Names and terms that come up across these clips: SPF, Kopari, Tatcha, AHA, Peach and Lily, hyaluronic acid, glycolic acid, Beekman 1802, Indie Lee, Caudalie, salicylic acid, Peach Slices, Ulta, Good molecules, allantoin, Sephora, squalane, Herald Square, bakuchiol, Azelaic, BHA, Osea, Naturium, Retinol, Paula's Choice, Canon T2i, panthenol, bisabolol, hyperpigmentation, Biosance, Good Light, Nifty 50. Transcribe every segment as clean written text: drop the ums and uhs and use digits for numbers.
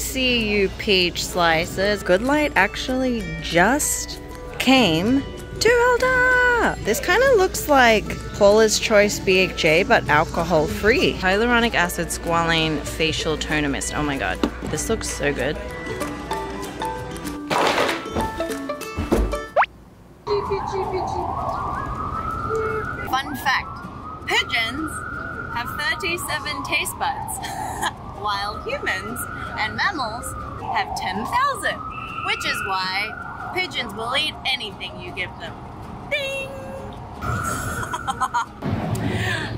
see you, Peach Slices. Good Light actually just came to Elda. This kind of looks like Paula's Choice BHA, but alcohol-free. Hyaluronic acid squalane facial toner mist. Oh my god, this looks so good. Fun fact, pigeons have 37 taste buds, while humans and mammals have 10,000, which is why pigeons will eat anything you give them. Ding!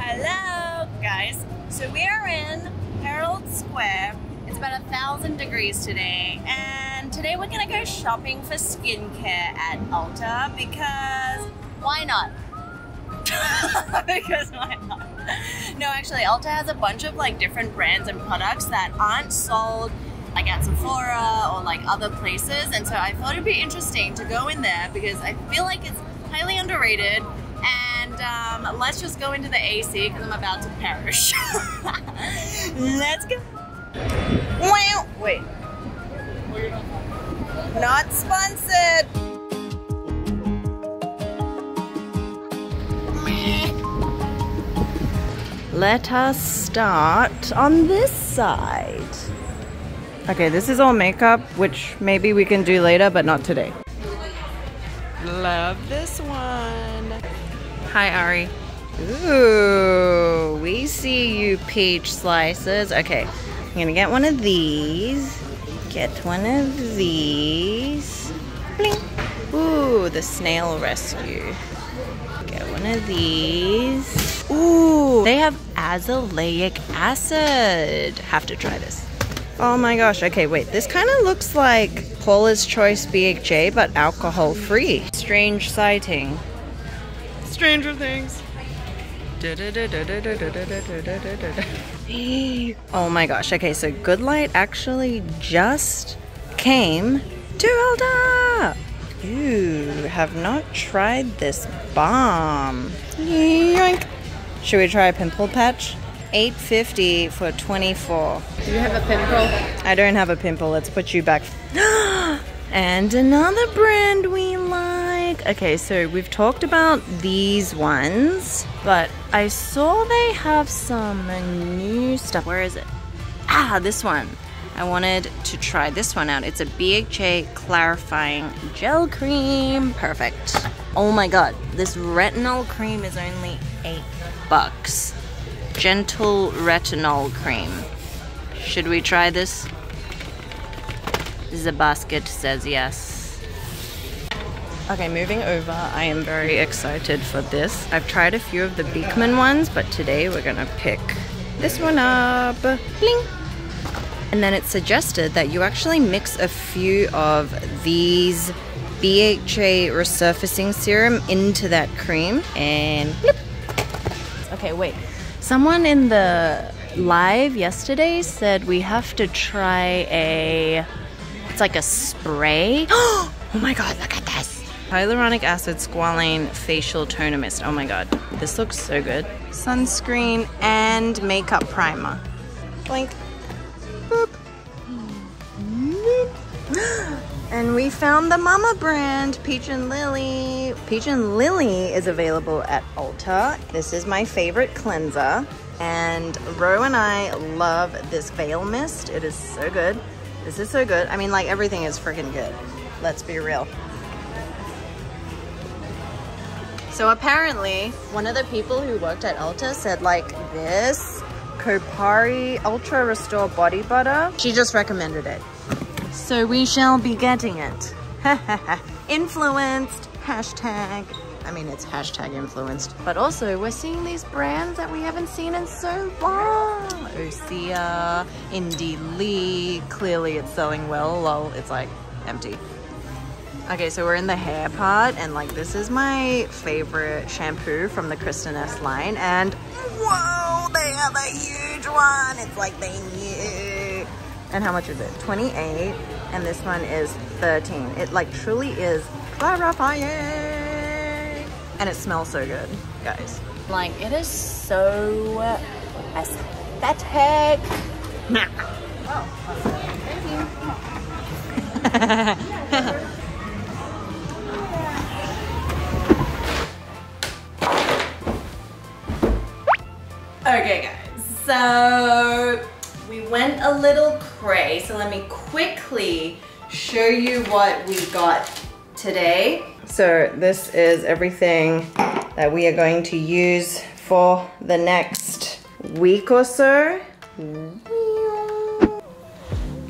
Hello, guys. So we are in Herald Square. It's about 1,000 degrees today, and today we're gonna go shopping for skincare at Ulta because why not? Because why not? No, actually, Ulta has a bunch of like different brands and products that aren't sold like at Sephora or like other places, and so I thought it'd be interesting to go in there because I feel like it's highly underrated. And let's just go into the AC because I'm about to perish. Let's go. Wow. Wait. Not sponsored. Let us start on this side. Okay, this is all makeup, which maybe we can do later, but not today. Love this one. Hi, Ari. Ooh, we see you, Peach Slices. Okay, I'm gonna get one of these. Get one of these. Bling. Ooh, the snail rescue. Get one of these. Ooh, they have azelaic acid. Have to try this. Oh my gosh, okay, wait. This kind of looks like Paula's Choice BHA, but alcohol-free. Strange sighting. Stranger Things. Oh my gosh, okay, so Good Light actually just came to Elda. Ooh, have not tried this bomb. Yoink. Should we try a pimple patch? $8.50 for 24. Do you have a pimple? I don't have a pimple. Let's put you back. And another brand we like. Okay, so we've talked about these ones, but I saw they have some new stuff. Where is it? Ah, this one. I wanted to try this one out. It's a BHA clarifying gel cream. Perfect. Oh my god, this retinol cream is only $8. Gentle retinol cream. Should we try this? The basket says yes. Okay, moving over. I am very excited for this. I've tried a few of the Beekman ones, but today we're gonna pick this one up. Bling. And then it's suggested that you actually mix a few of these BHA resurfacing serum into that cream and bloop. Okay, wait. Someone in the live yesterday said we have to try a, it's like a spray. Oh my god, look at this. Hyaluronic acid squalane facial toner mist. Oh my god, this looks so good. Sunscreen and makeup primer. Blink. Boop. And we found the mama brand, Peach and Lily. Peach and Lily is available at Ulta. This is my favorite cleanser. And Ro and I love this veil mist. It is so good. This is so good. I mean, like, everything is freaking good. Let's be real. So apparently, one of the people who worked at Ulta said, like, this Kopari Ultra Restore Body Butter. She just recommended it. So we shall be getting it. Influenced. Hashtag. I mean, it's hashtag influenced. But also, we're seeing these brands that we haven't seen in so long. Osea, Indie Lee. Clearly it's selling well. Lol, it's like empty. Okay, so we're in the hair part. And like, this is my favorite shampoo from the Kristen S line. And whoa, they have a huge one. It's like they knew. And how much is it? 28, and this one is 13. It like truly is clarifying. And it smells so good, guys. Like, it is so aesthetic. Wow. Thank you. Okay guys, so we went a little cray, so let me quickly show you what we got today. So this is everything that we are going to use for the next week or so.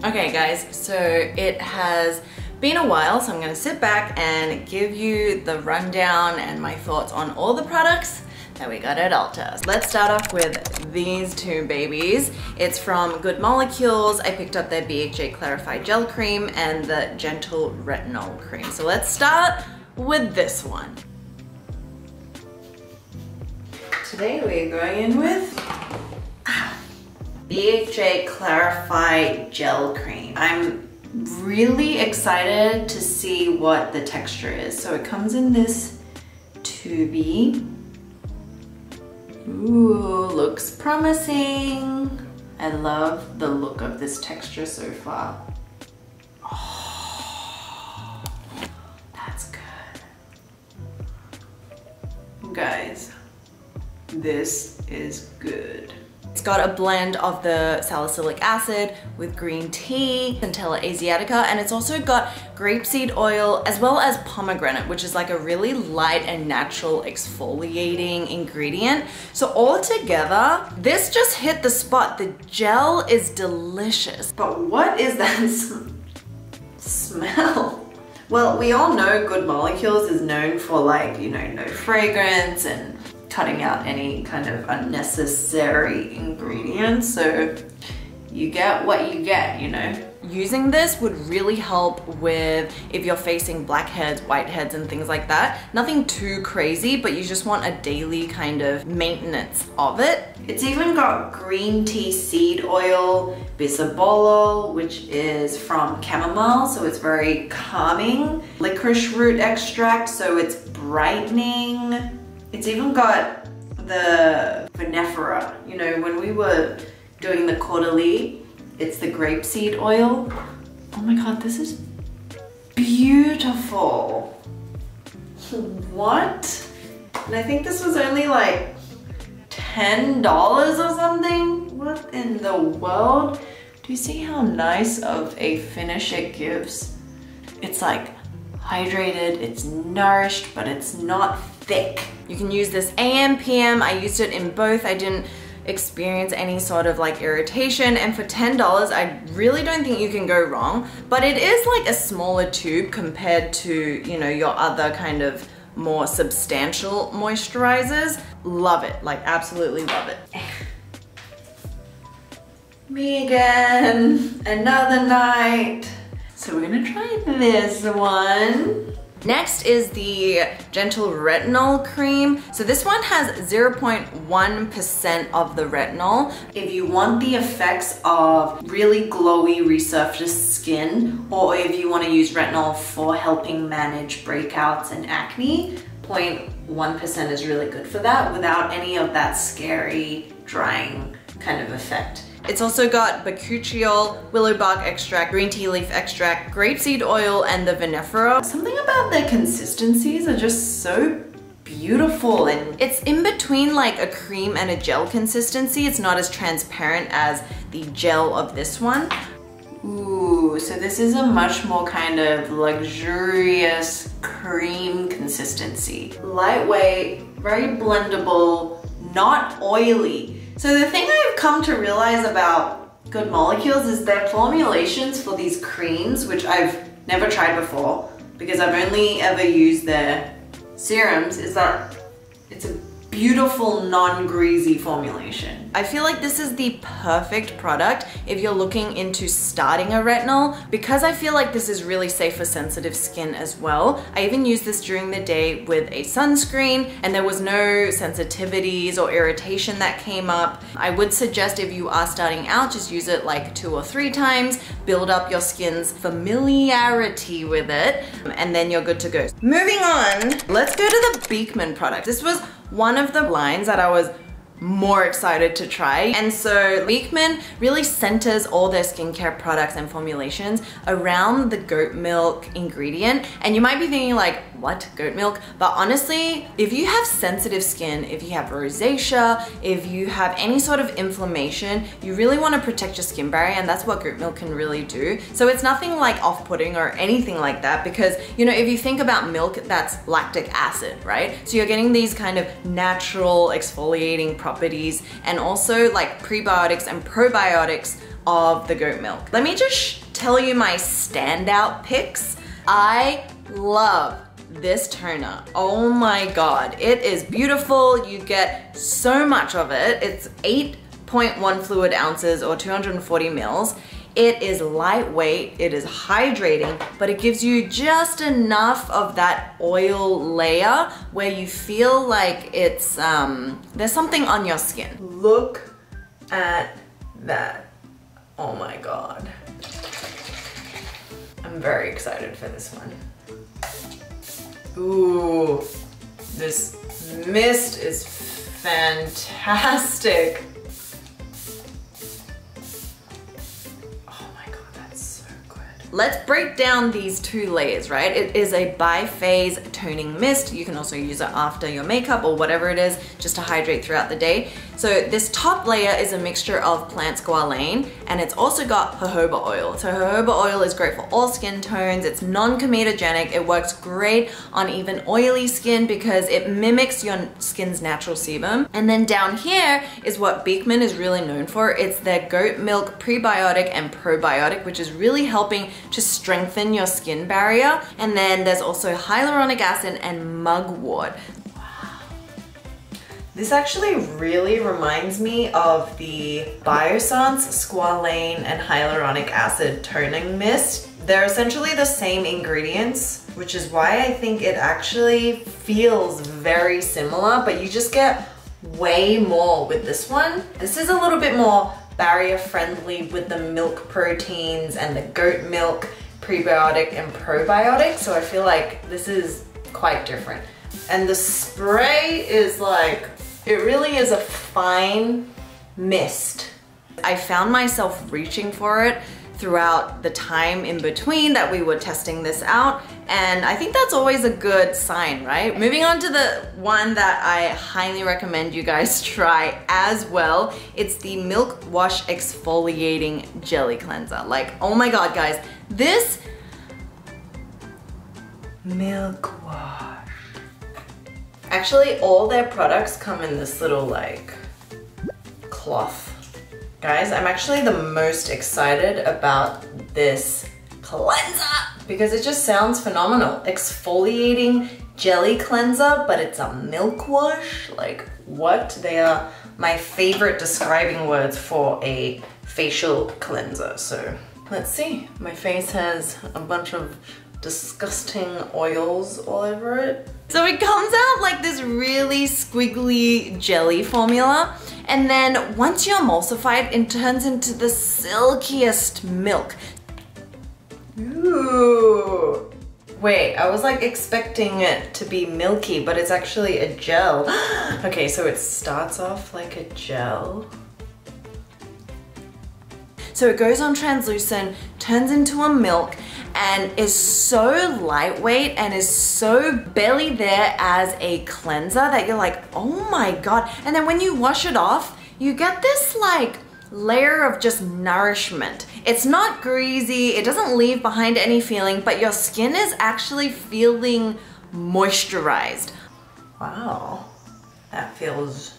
Okay guys, so it has been a while, so I'm gonna sit back and give you the rundown and my thoughts on all the products that we got at Ulta. Let's start off with these two babies. It's from Good Molecules. I picked up their BHA Clarified Gel Cream and the Gentle Retinol Cream. So let's start with this one. Today we're going in with BHA Clarified Gel Cream. I'm really excited to see what the texture is. So it comes in this tubey. Ooh, looks promising. I love the look of this texture so far. Oh, that's good. Guys, this is good. It's got a blend of the salicylic acid with green tea, Centella asiatica, and it's also got grapeseed oil as well as pomegranate, which is like a really light and natural exfoliating ingredient. So all together, this just hit the spot. The gel is delicious. But what is that smell? Well, we all know Good Molecules is known for, like, you know, no fragrance and cutting out any kind of unnecessary ingredients, so you get what you get, you know. Using this would really help with if you're facing blackheads, whiteheads, and things like that. Nothing too crazy, but you just want a daily kind of maintenance of it. It's even got green tea seed oil, bisabolol, which is from chamomile, so it's very calming. Licorice root extract, so it's brightening. It's even got the vinifera. You know, when we were doing the Caudalie, it's the grapeseed oil. Oh my God, this is beautiful. What? And I think this was only like $10 or something. What in the world? Do you see how nice of a finish it gives? It's like hydrated, it's nourished, but it's not thick. You can use this AM, PM. I used it in both. I didn't experience any sort of like irritation, and for $10, I really don't think you can go wrong, but it is like a smaller tube compared to, you know, your other kind of more substantial moisturizers. Love it, like absolutely love it. Me again, another night. So we're gonna try this one. Next is the Gentle Retinol Cream. So this one has 0.1% of the retinol. If you want the effects of really glowy resurfaced skin, or if you want to use retinol for helping manage breakouts and acne, 0.1% is really good for that without any of that scary drying kind of effect. It's also got bakuchiol, willow bark extract, green tea leaf extract, grapeseed oil, and the vinifera. Something about their consistencies are just so beautiful, and it's in between like a cream and a gel consistency. It's not as transparent as the gel of this one. Ooh, so this is a much more kind of luxurious cream consistency. Lightweight, very blendable, not oily. So the thing I've come to realize about Good Molecules is their formulations for these creams, which I've never tried before because I've only ever used their serums, is that it's a beautiful non-greasy formulation. I feel like this is the perfect product if you're looking into starting a retinol, because I feel like this is really safe for sensitive skin as well. I even used this during the day with a sunscreen and there was no sensitivities or irritation that came up. I would suggest if you are starting out, just use it like 2 or 3 times, build up your skin's familiarity with it, and then you're good to go. Moving on, let's go to the Beekman product. This was one of the lines that I was more excited to try. And so Beekman really centers all their skincare products and formulations around the goat milk ingredient. And you might be thinking like, what, goat milk? But honestly, if you have sensitive skin, if you have rosacea, if you have any sort of inflammation, you really want to protect your skin barrier, and that's what goat milk can really do. So it's nothing like off-putting or anything like that, because, you know, if you think about milk, that's lactic acid, right? So you're getting these kind of natural exfoliating properties and also like prebiotics and probiotics of the goat milk. Let me just tell you my standout picks. I love this toner. Oh my god, it is beautiful. You get so much of it. It's 8.1 fluid ounces or 240 mils. It is lightweight, it is hydrating, but it gives you just enough of that oil layer where you feel like it's, there's something on your skin. Look at that. Oh my god. I'm very excited for this one. Ooh, this mist is fantastic. Let's break down these two layers, right? It is a bi-phase toning mist. You can also use it after your makeup or whatever it is, just to hydrate throughout the day. So this top layer is a mixture of plant squalane, and it's also got jojoba oil. So jojoba oil is great for all skin tones. It's non-comedogenic. It works great on even oily skin because it mimics your skin's natural sebum. And then down here is what Beekman is really known for. It's their goat milk prebiotic and probiotic, which is really helping to strengthen your skin barrier. And then there's also hyaluronic acid and mugwort. Wow. This actually really reminds me of the Biosance squalane and hyaluronic acid toning mist. They're essentially the same ingredients, which is why I think it actually feels very similar, but you just get way more with this one. This is a little bit more barrier friendly with the milk proteins and the goat milk prebiotic and probiotic, so I feel like this is quite different. And the spray is like, it really is a fine mist. I found myself reaching for it throughout the time in between that we were testing this out, and I think that's always a good sign, right? Moving on to the one that I highly recommend you guys try as well. It's the Milk Wash Exfoliating Jelly Cleanser. Like, oh my god, guys, this Milk Wash. Actually, all their products come in this little like cloth. Guys, I'm actually the most excited about this cleanser because it just sounds phenomenal. Exfoliating jelly cleanser, but it's a milk wash. Like, what? They are my favorite describing words for a facial cleanser. So let's see. My face has a bunch of disgusting oils all over it. So it comes out like this really squiggly jelly formula, and then once you emulsify it, it turns into the silkiest milk. Ooh. Wait, I was like expecting it to be milky, but it's actually a gel. Okay, so it starts off like a gel. So it goes on translucent, turns into a milk, and is so lightweight and is so barely there as a cleanser that you're like, oh my god. And then when you wash it off, you get this like layer of just nourishment. It's not greasy, it doesn't leave behind any feeling, but your skin is actually feeling moisturized. Wow, that feels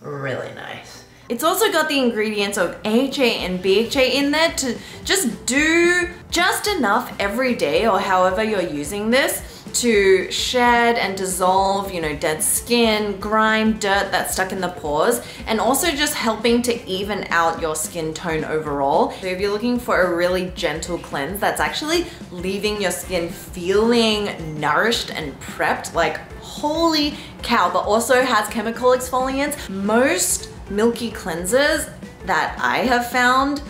really nice. It's also got the ingredients of AHA and BHA in there to just do just enough every day, or however you're using this, to shed and dissolve, you know, dead skin, grime, dirt that's stuck in the pores, and also just helping to even out your skin tone overall. So if you're looking for a really gentle cleanse that's actually leaving your skin feeling nourished and prepped, like holy cow, but also has chemical exfoliants, most milky cleansers that I have found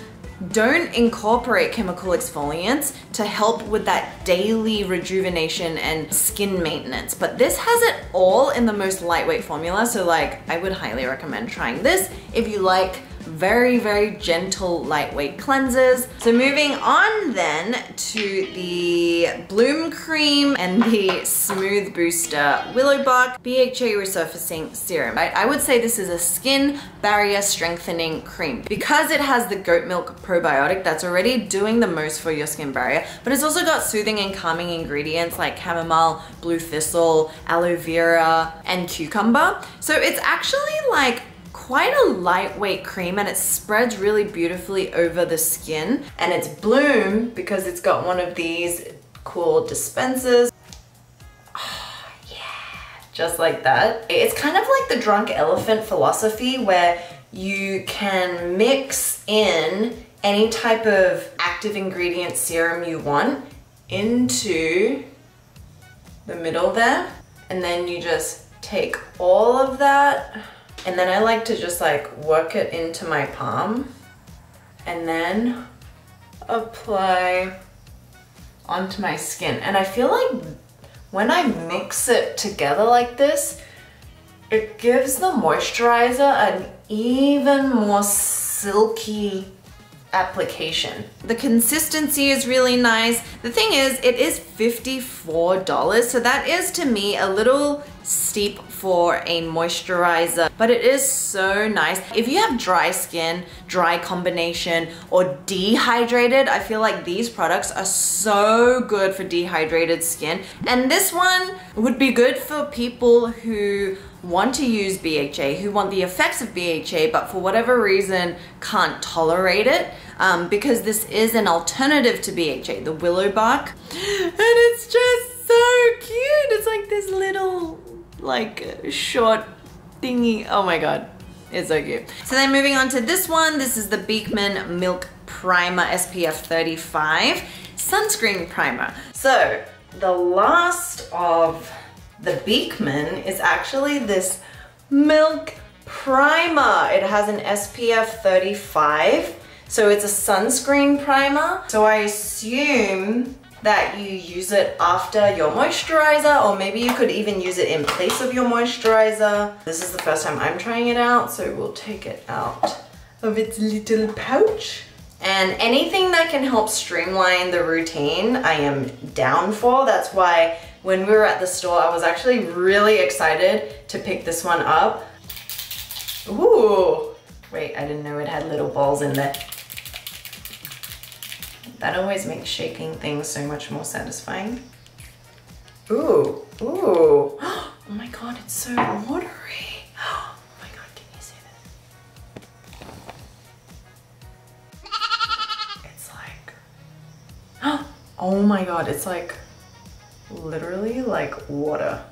Don't incorporate chemical exfoliants to help with that daily rejuvenation and skin maintenance. But this has it all in the most lightweight formula. So like, I would highly recommend trying this if you like very, very gentle, lightweight cleansers. So moving on then to the Bloom Cream and the Smooth Booster Willow Bark BHA Resurfacing Serum. I would say this is a skin barrier strengthening cream because it has the goat milk probiotic that's already doing the most for your skin barrier, but it's also got soothing and calming ingredients like chamomile, blue thistle, aloe vera, and cucumber. So it's actually like quite a lightweight cream and it spreads really beautifully over the skin, and it's Bloom because it's got one of these cool dispensers. Oh, yeah, just like that. It's kind of like the drunk elephant philosophy where you can mix in any type of active ingredient serum you want into the middle there, and then you just take all of that. And then I like to just like work it into my palm and then apply onto my skin. And I feel like when I mix it together like this, it gives the moisturizer an even more silky application. The consistency is really nice. The thing is, it is $54, so that is to me a little steep for a moisturizer, but it is so nice. If you have dry skin, dry combination, or dehydrated, I feel like these products are so good for dehydrated skin. And this one would be good for people who want to use BHA, who want the effects of BHA, but for whatever reason can't tolerate it, because this is an alternative to BHA, the willow bark. And it's just so cute. It's like this little, like, short thingy. Oh my God, it's so cute. So then moving on to this one, this is the Beekman Milk Primer SPF 35 Sunscreen Primer. So the last of the Beekman is actually this milk primer. It has an SPF 35, so it's a sunscreen primer. So I assume that you use it after your moisturizer, or maybe you could even use it in place of your moisturizer. This is the first time I'm trying it out, so we'll take it out of its little pouch. And anything that can help streamline the routine, I am down for. That's why when we were at the store, I was actually really excited to pick this one up. Ooh, wait, I didn't know it had little balls in there. That always makes shaking things so much more satisfying. Ooh, ooh. Oh my God, it's so watery. Oh my God, can you see this? It's like, oh my God, it's like, literally like water.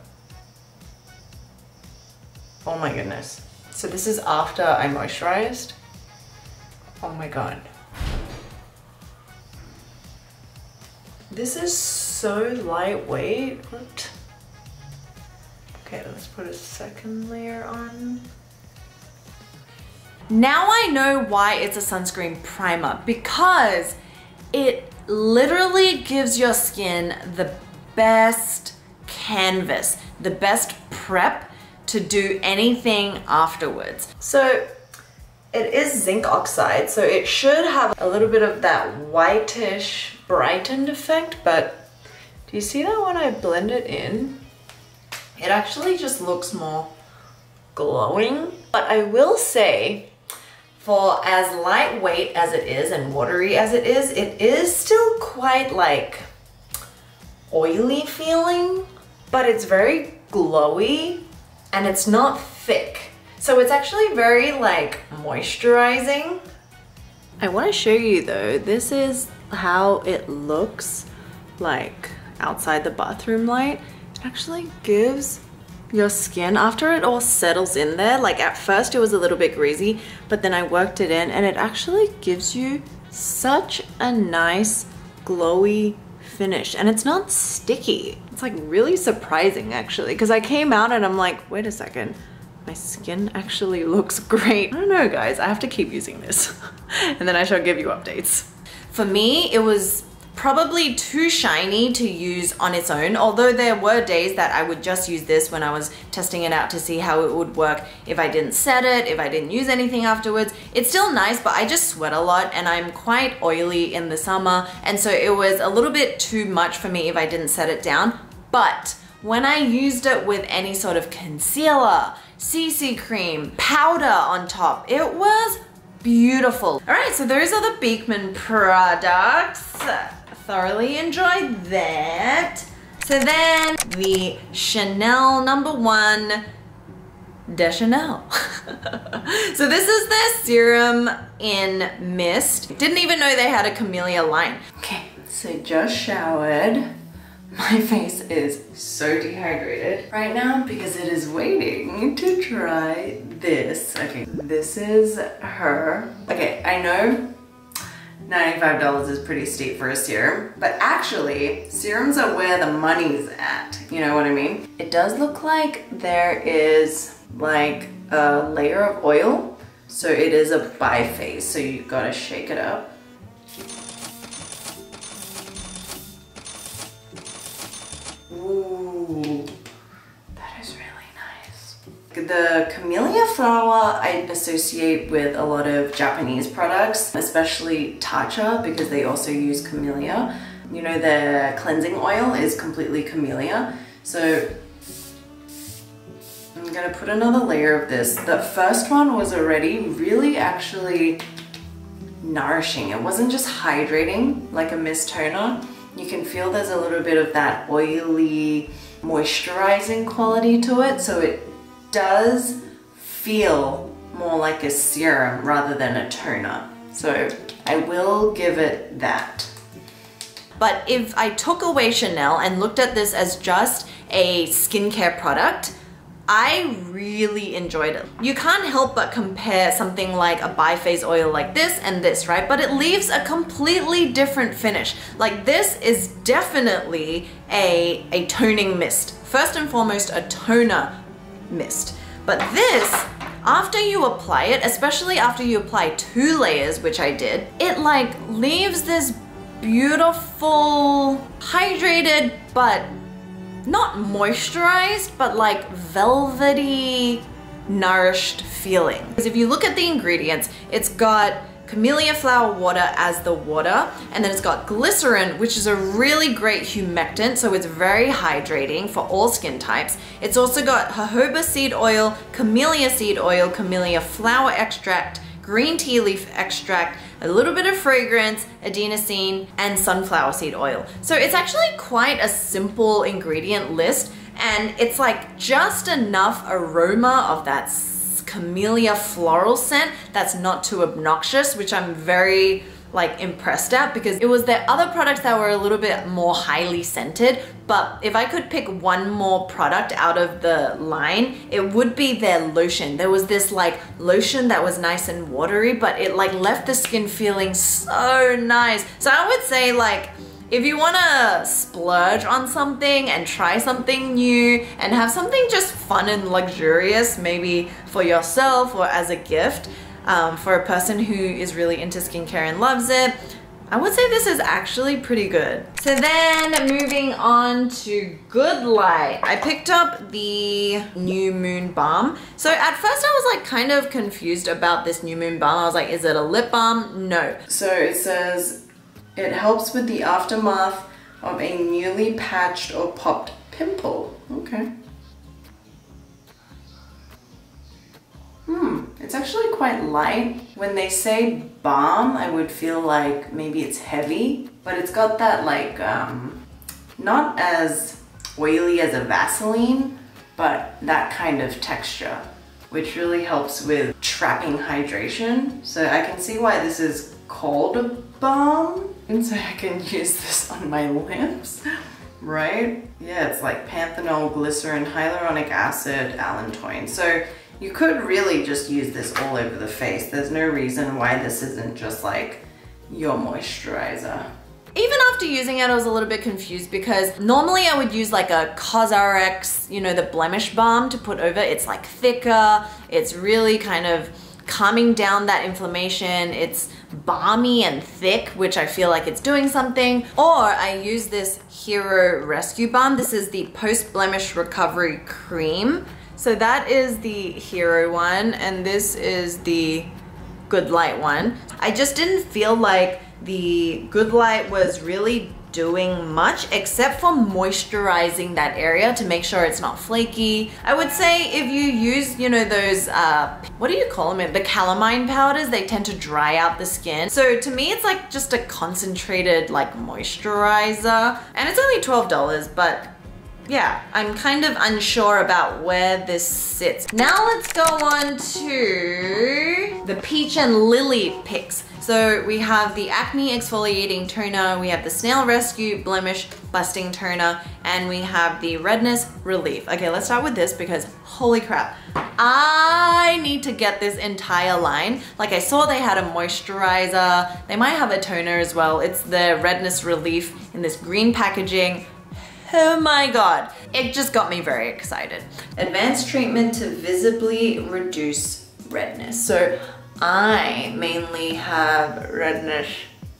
Oh my goodness. So this is after I moisturized. Oh my God. This is so lightweight. What? Okay, let's put a second layer on. Now I know why it's a sunscreen primer, because it literally gives your skin the best canvas, the best prep to do anything afterwards. So it is zinc oxide, so it should have a little bit of that whitish brightened effect, but do you see that when I blend it in, it actually just looks more glowing. But I will say, for as lightweight as it is and watery as it is still quite like oily feeling, but it's very glowy and it's not thick. So it's actually very like moisturizing. I want to show you though, this is how it looks like outside the bathroom light. It actually gives your skin, after it all settles in there, like at first it was a little bit greasy, but then I worked it in and it actually gives you such a nice glowy finish, and it's not sticky. It's like really surprising actually, because I came out and I'm like, wait a second, My skin actually looks great. I don't know, guys, I have to keep using this and then I shall give you updates. For me, it was probably too shiny to use on its own, although there were days that I would just use this when I was testing it out to see how it would work if I didn't set it, if I didn't use anything afterwards. It's still nice, but I just sweat a lot and I'm quite oily in the summer, and so it was a little bit too much for me if I didn't set it down. But when I used it with any sort of concealer, CC cream, powder on top, it was beautiful. All right, so those are the Beekman products. Thoroughly enjoyed that. So then the Chanel No. 1 de Chanel. So this is their serum in mist. Didn't even know they had a camellia line. Okay, so just showered. My face is so dehydrated right now because it is waiting to try this. Okay, this is her. Okay, I know $95 is pretty steep for a serum, but actually serums are where the money's at, you know what I mean? It does look like there is like a layer of oil, so it is a biface, so you gotta shake it up. Ooh, that is really nice. The camellia flower I associate with a lot of Japanese products, especially Tatcha, because they also use camellia. You know, their cleansing oil is completely camellia. So I'm gonna put another layer of this. The first one was already really actually nourishing. It wasn't just hydrating like a mist toner. You can feel there's a little bit of that oily, moisturizing quality to it, so it does feel more like a serum rather than a toner. So I will give it that. But if I took away Chanel and looked at this as just a skincare product, I really enjoyed it. You can't help but compare something like a biface oil like this and this, right? But it leaves a completely different finish. Like this is definitely a toning mist. First and foremost, a toner mist. But this, after you apply it, especially after you apply 2 layers, which I did, it like leaves this beautiful, hydrated, but not moisturized, but like velvety, nourished feeling. Because if you look at the ingredients, it's got camellia flower water as the water, and then it's got glycerin, which is a really great humectant, so it's very hydrating for all skin types. It's also got jojoba seed oil, camellia flower extract, green tea leaf extract, a little bit of fragrance, adenosine, and sunflower seed oil. So it's actually quite a simple ingredient list, and it's like just enough aroma of that camellia floral scent that's not too obnoxious, which I'm very like impressed at, because it was their other products that were a little bit more highly scented. But if I could pick one more product out of the line, it would be their lotion. There was this like lotion that was nice and watery, but it like left the skin feeling so nice. So I would say, like, if you want to splurge on something and try something new and have something just fun and luxurious, maybe for yourself or as a gift, for a person who is really into skincare and loves it, I would say this is actually pretty good. So then moving on to Good Light. I picked up the New Moon Balm. So at first I was like kind of confused about this New Moon Balm. I was like, is it a lip balm? No. So it says, it helps with the aftermath of a newly patched or popped pimple. Okay. It's actually quite light. When they say balm, I would feel like maybe it's heavy, but it's got that like, not as oily as a Vaseline, but that kind of texture, which really helps with trapping hydration. So I can see why this is called a balm. And so I can use this on my lips, right? Yeah, it's like panthenol, glycerin, hyaluronic acid, allantoin. So you could really just use this all over the face. There's no reason why this isn't just like your moisturizer. Even after using it, I was a little bit confused because normally I would use like a COSRX, you know, the blemish balm to put over. It's like thicker, it's really kind of calming down that inflammation. It's balmy and thick, which I feel like it's doing something. Or I use this Hero Rescue Balm. This is the Post Blemish Recovery Cream. So that is the Hero one, and this is the Good Light one. I just didn't feel like the Good Light was really doing much except for moisturizing that area to make sure it's not flaky. I would say if you use, you know, those, what do you call them? The calamine powders, they tend to dry out the skin. So to me, it's like just a concentrated like moisturizer, and it's only $12, but yeah, I'm kind of unsure about where this sits. Now let's go on to the Peach and Lily picks. So we have the Acne Exfoliating Toner, we have the Snail Rescue Blemish Busting Toner, and we have the Redness Relief. Okay, let's start with this because holy crap, I need to get this entire line. Like I saw they had a moisturizer, they might have a toner as well. It's the Redness Relief in this green packaging. Oh my God, it just got me very excited. Advanced treatment to visibly reduce redness. So I mainly have redness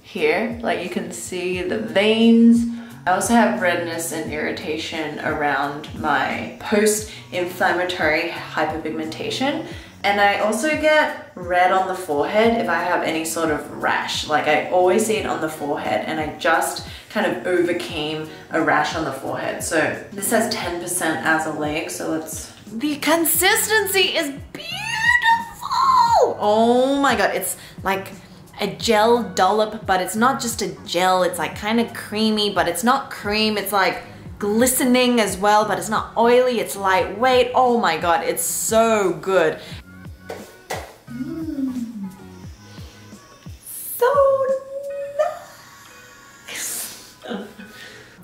here, like you can see the veins. I also have redness and irritation around my post-inflammatory hyperpigmentation. And I also get red on the forehead if I have any sort of rash. Like I always see it on the forehead, and I just kind of overcame a rash on the forehead. So this has 10% azelaic, so let's... The consistency is beautiful! Oh my God, it's like a gel dollop, but it's not just a gel, it's like kind of creamy, but it's not cream, it's like glistening as well, but it's not oily, it's lightweight. Oh my God, it's so good.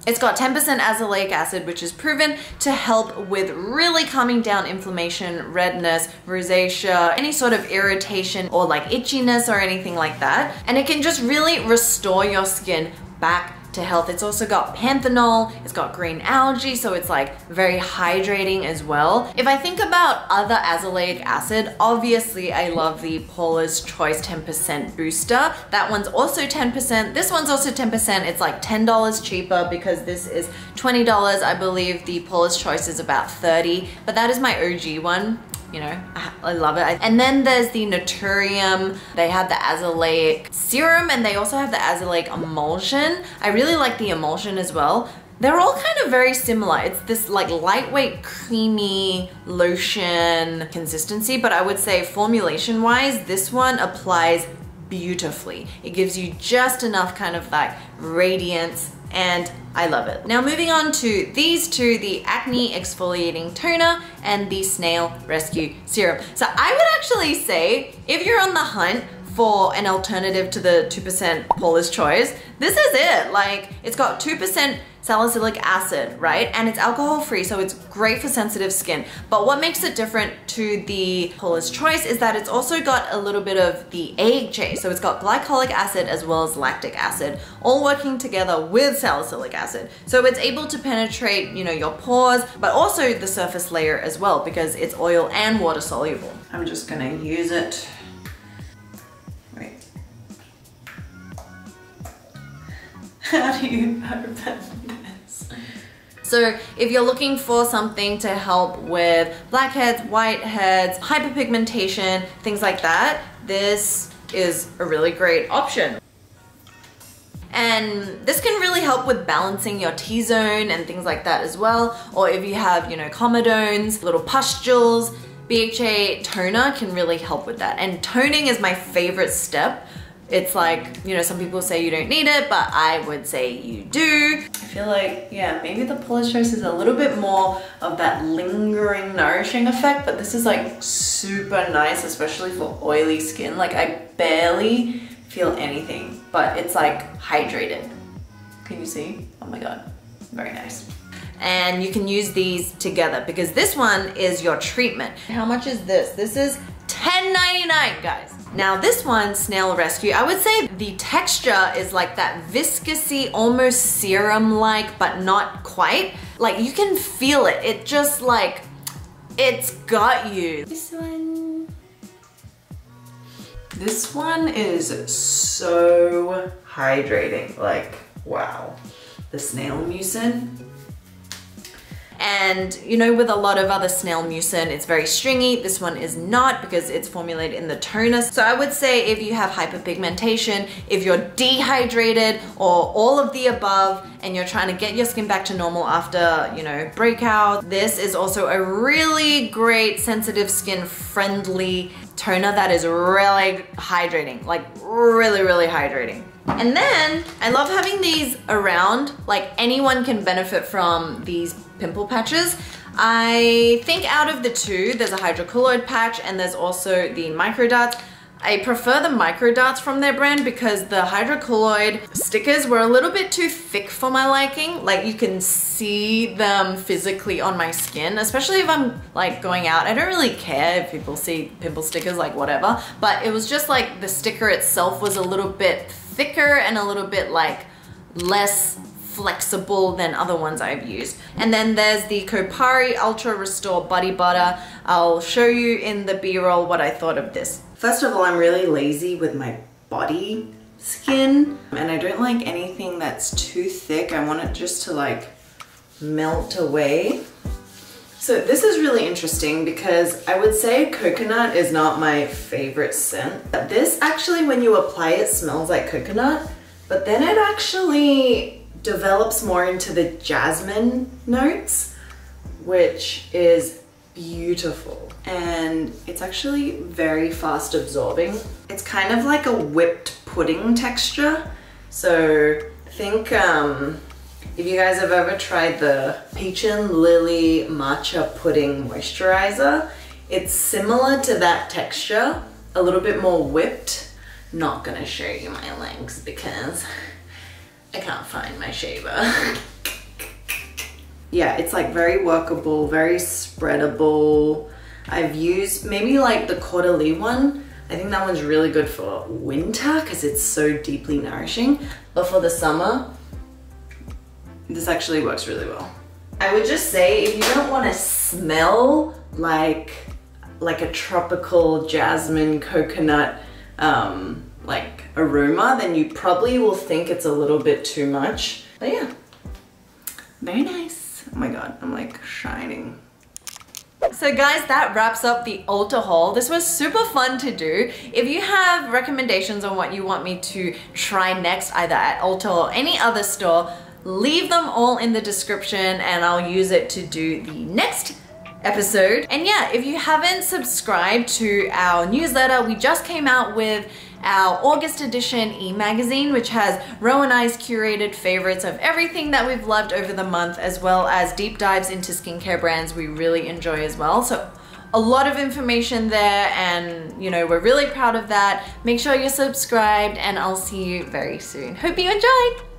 It's got 10% azelaic acid, which is proven to help with really calming down inflammation, redness, rosacea, any sort of irritation or like itchiness or anything like that. And it can just really restore your skin back to health. It's also got panthenol, it's got green algae, so it's like very hydrating as well. If I think about other azelaic acid, obviously I love the Paula's Choice 10% booster. That one's also 10%, this one's also 10%, it's like $10 cheaper because this is $20. I believe the Paula's Choice is about $30, but that is my OG one. You know, I love it. And then there's the Naturium. They have the azelaic serum and they also have the azelaic emulsion. I really like the emulsion as well. They're all kind of very similar. It's this like lightweight, creamy lotion consistency, but I would say formulation wise, this one applies beautifully. It gives you just enough kind of like radiance, and I love it. Now moving on to these two, the Acne Exfoliating Toner and the Snail Rescue Serum. So I would actually say, if you're on the hunt for an alternative to the 2% Paula's Choice, this is it. Like, it's got 2% salicylic acid, right? And it's alcohol-free, so it's great for sensitive skin. But what makes it different to the Paula's Choice is that it's also got a little bit of the AHA. So it's got glycolic acid as well as lactic acid, all working together with salicylic acid. So it's able to penetrate, you know, your pores, but also the surface layer as well, because it's oil and water soluble. I'm just gonna use it. How do you open this? So if you're looking for something to help with blackheads, whiteheads, hyperpigmentation, things like that, this is a really great option. And this can really help with balancing your T-zone and things like that as well. Or if you have, you know, comedones, little pustules, BHA toner can really help with that. And toning is my favorite step. It's like, you know, some people say you don't need it, but I would say you do. I feel like, yeah, maybe the Paula's Choice is a little bit more of that lingering nourishing effect, but this is like super nice, especially for oily skin. Like I barely feel anything, but it's like hydrated. Can you see? Oh my God, very nice. And you can use these together because this one is your treatment. How much is this? This is $10.99, guys. Now this one, Snail Rescue, I would say the texture is like that viscousy, almost serum-like, but not quite. Like you can feel it, it just like, it's got you. This one is so hydrating, like wow. The snail mucin. And you know, with a lot of other snail mucin, it's very stringy. This one is not because it's formulated in the toner. So I would say if you have hyperpigmentation, if you're dehydrated or all of the above, and you're trying to get your skin back to normal after, you know, breakout, this is also a really great sensitive skin friendly toner that is really hydrating, like really, really hydrating. And then I love having these around, like anyone can benefit from these pimple patches. I think out of the two, there's a hydrocolloid patch and there's also the micro darts. I prefer the micro darts from their brand because the hydrocolloid stickers were a little bit too thick for my liking. Like you can see them physically on my skin, especially if I'm like going out. I don't really care if people see pimple stickers, like whatever, but it was just like the sticker itself was a little bit thicker and a little bit like less flexible than other ones I've used. And then there's the Kopari Ultra Restore Body Butter. I'll show you in the B-roll what I thought of this. First of all, I'm really lazy with my body skin and I don't like anything that's too thick. I want it just to like melt away. So this is really interesting because I would say coconut is not my favorite scent. But this actually, when you apply it, smells like coconut, but then it actually develops more into the jasmine notes, which is beautiful. And it's actually very fast absorbing. It's kind of like a whipped pudding texture. So think if you guys have ever tried the Peach and Lily matcha pudding moisturizer, it's similar to that texture, a little bit more whipped. Not gonna show you my legs because I can't find my shaver. Yeah, it's like very workable, very spreadable. I've used maybe like the Caudalie one. I think that one's really good for winter because it's so deeply nourishing. But for the summer, this actually works really well. I would just say if you don't want to smell like a tropical jasmine coconut like aroma, then you probably will think it's a little bit too much. But yeah, very nice. Oh my God, I'm like shining. So guys, that wraps up the Ulta haul. This was super fun to do. If you have recommendations on what you want me to try next, either at Ulta or any other store, leave them all in the description and I'll use it to do the next episode. And yeah, if you haven't subscribed to our newsletter, we just came out with our August edition e-magazine, which has Ro and I's curated favorites of everything that we've loved over the month, as well as deep dives into skincare brands we really enjoy as well. So a lot of information there and, you know, we're really proud of that. Make sure you're subscribed and I'll see you very soon. Hope you enjoyed.